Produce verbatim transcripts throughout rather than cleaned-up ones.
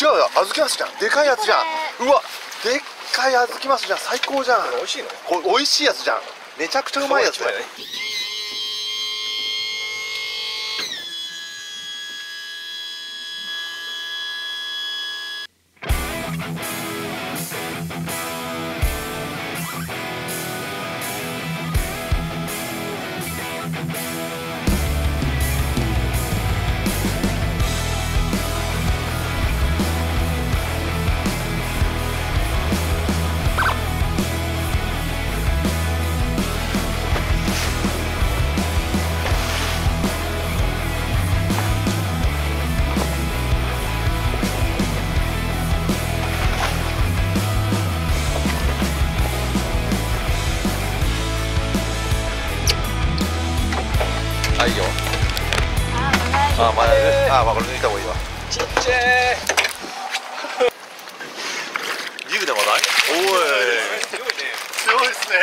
違うよ、小豆マスじゃん、でかいやつじゃん。うわ、でっかい小豆マスじゃん、最高じゃん。美味しいの？これ美味しいやつじゃん、めちゃくちゃうまいやつだよね。いいよ。あ、まだね。あ、まあこれ抜いた方がいいわ。ちっちゃい。リグでもない。おい。強いね。強いですね。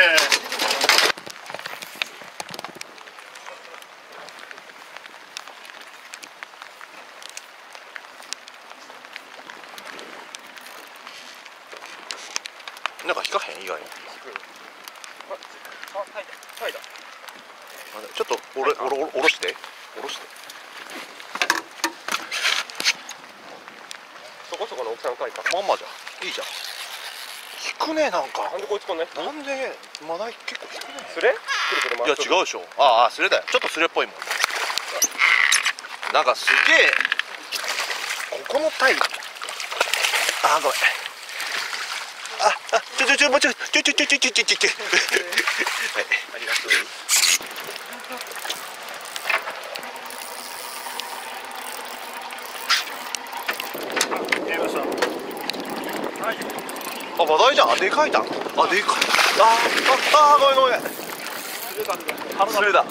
なんか引かへん以外に。あ、はいだ。はいだ。ちょっとおろ、おろ、おろして、おろして。そこそこの大きさの貝か。まんまじゃん。いいじゃん。引くね、なんか。なんでこいつこんな。なんで、マダイ結構引くね。スレ？いや、違うでしょ。ああ、スレだよ。ちょっとスレっぽいもん。なんかすげえ。ここのタイ。ああ、ごめん。あ、あ、ちょちょちょ、もうちょい、ちょちょちょちょちょちょちょちょ。はい、ありがとう。あ、マダイじゃん。あ、でかいだ。あ、でかい。ああ、ああ、ごめんごめん。スレだ。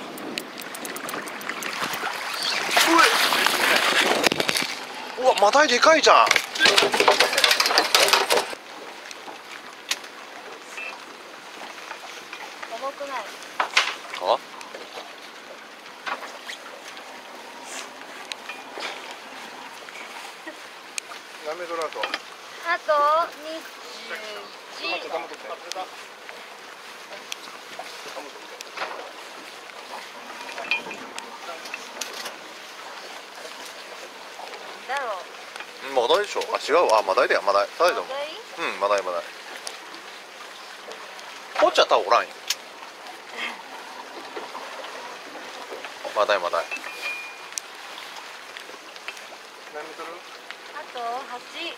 うわ、マダイでかいじゃん。重くない。あ？やめとらんと。あとに。じマダイでしょ。あ、違うわ。マダイだよ。マダイ。マダイだもん。うん、マダイマダイ。ポッチャタオおらんよ。マダイマダイ。何メートル？あとはち。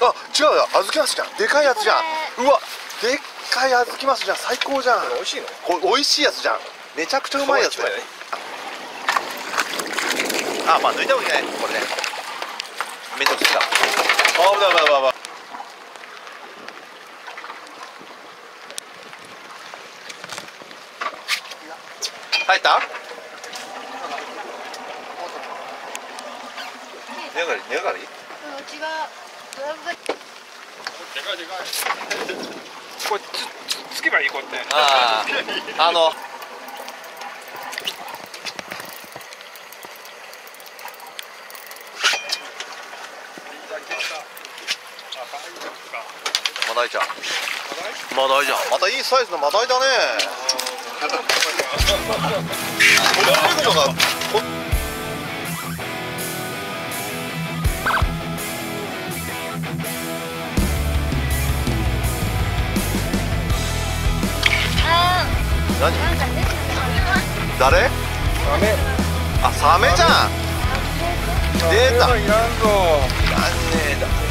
あ、違うよ、小豆マスじゃん、でかいやつじゃん。うわ、でっかい小豆マスじゃん、最高じゃん。美味しいの？これ美味しいやつじゃん、めちゃくちゃうまいやつだよね。あ、まあ抜いた方がいいね、これね。めちゃくちゃあ、危ない危ない危ない。入った？値上がり値上がり？うん、違う。でかいでかい。これつつけばいいこうやって。ああ。あの。マダイちゃん。マダイじゃん。またいいサイズのマダイだね。これ何？誰？あ、サメじゃん。出た。いらんねえだ。